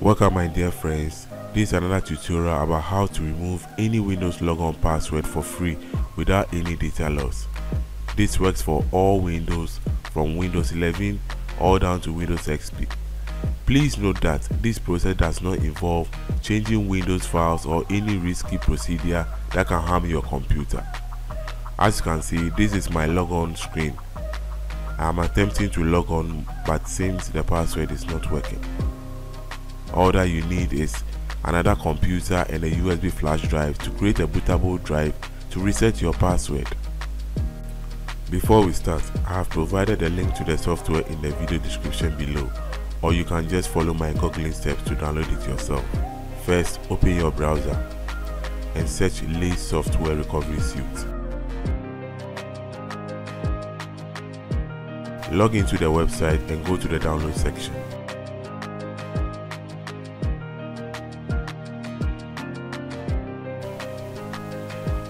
Welcome my dear friends, this is another tutorial about how to remove any Windows logon password for free without any data loss. This works for all Windows from Windows 11 all down to Windows XP. Please note that this process does not involve changing Windows files or any risky procedure that can harm your computer. As you can see, this is my logon screen. I am attempting to log on, but seems the password is not working. All that you need is another computer and a USB flash drive to create a bootable drive to reset your password. Before we start, I have provided a link to the software in the video description below, or you can just follow my googling steps to download it yourself. First, open your browser and search Lazesoft Recovery Suite. Log into the website and go to the download section.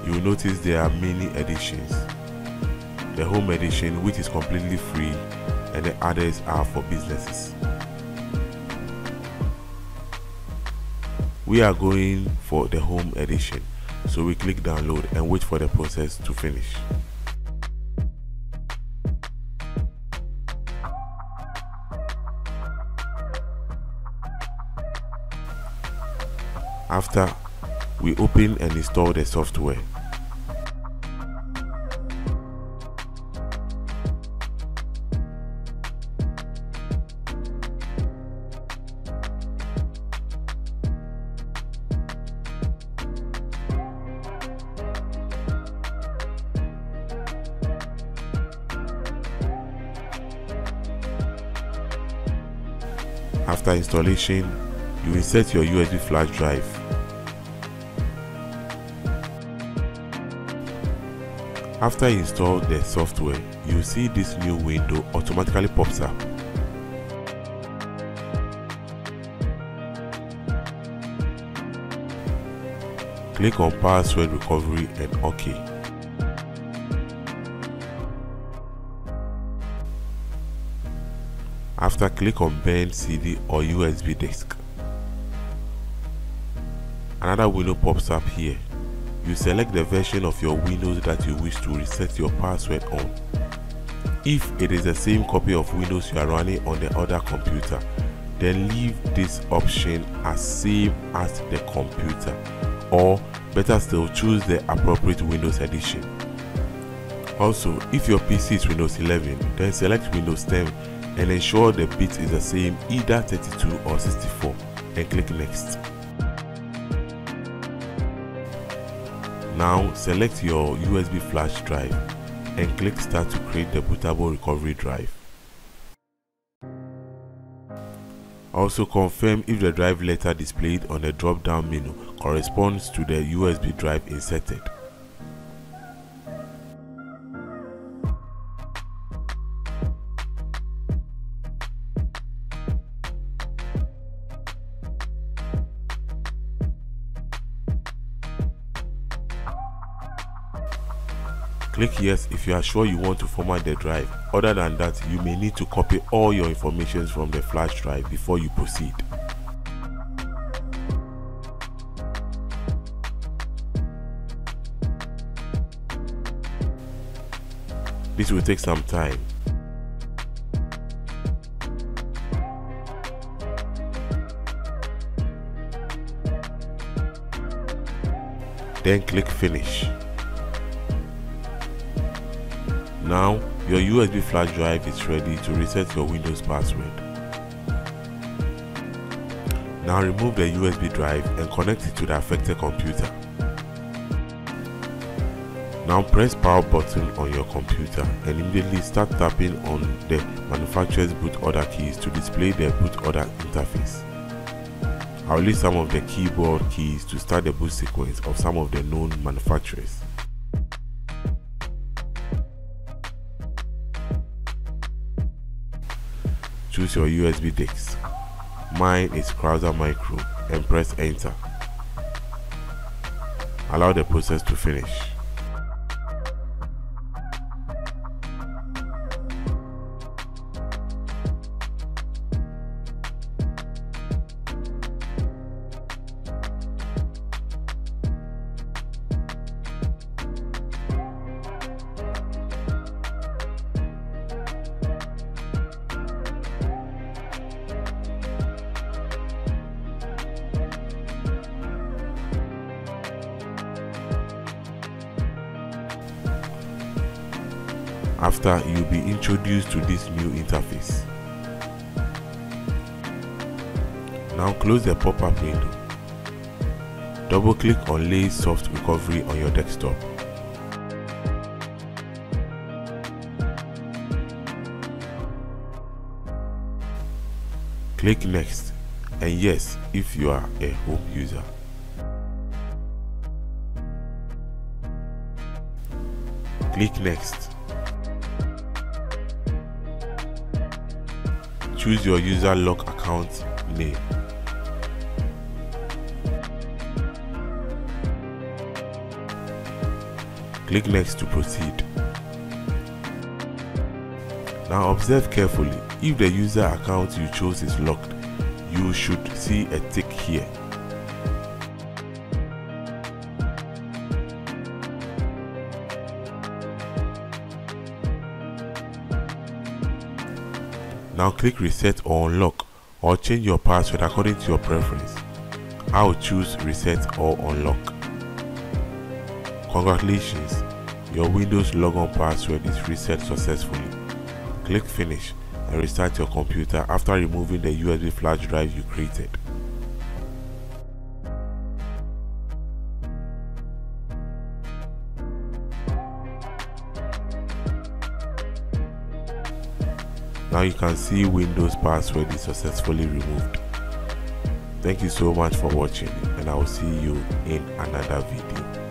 You will notice there are many editions. The home edition, which is completely free, and the others are for businesses. We are going for the home edition, so we click download and wait for the process to finish. After, we open and install the software. After installation, you insert your USB flash drive. After you install the software, you see this new window automatically pops up. Click on Password Recovery and OK. After, click on Burn CD or USB disk. Another window pops up here. You select the version of your Windows that you wish to reset your password on. If it is the same copy of Windows you are running on the other computer, then leave this option as same as the computer, or better still, choose the appropriate Windows edition. Also, if your PC is Windows 11, then select Windows 10 and ensure the bit is the same, either 32 or 64, and click Next. Now select your USB flash drive and click Start to create the bootable recovery drive. Also confirm if the drive letter displayed on the drop-down menu corresponds to the USB drive inserted. Click Yes if you are sure you want to format the drive. Other than that, you may need to copy all your information from the flash drive before you proceed. This will take some time. Then click Finish. Now, your USB flash drive is ready to reset your Windows password. Now remove the USB drive and connect it to the affected computer. Now press power button on your computer and immediately start tapping on the manufacturer's boot order keys to display the boot order interface. I'll list some of the keyboard keys to start the boot sequence of some of the known manufacturers. Choose your USB disk. Mine is Crowser Micro and press Enter. Allow the process to finish. After, you'll be introduced to this new interface. Now close the pop-up window. Double-click on Lazesoft Recovery on your desktop. Click Next, and yes, if you are a home user. Click Next. Choose your user log account name. Click Next to proceed. Now observe carefully. If the user account you chose is locked, you should see a tick here. Now click Reset or Unlock, or change your password according to your preference. I will choose Reset or Unlock. Congratulations, your Windows logon password is reset successfully. Click Finish and restart your computer after removing the USB flash drive you created. Now you can see Windows password is successfully removed. Thank you so much for watching, and I will see you in another video.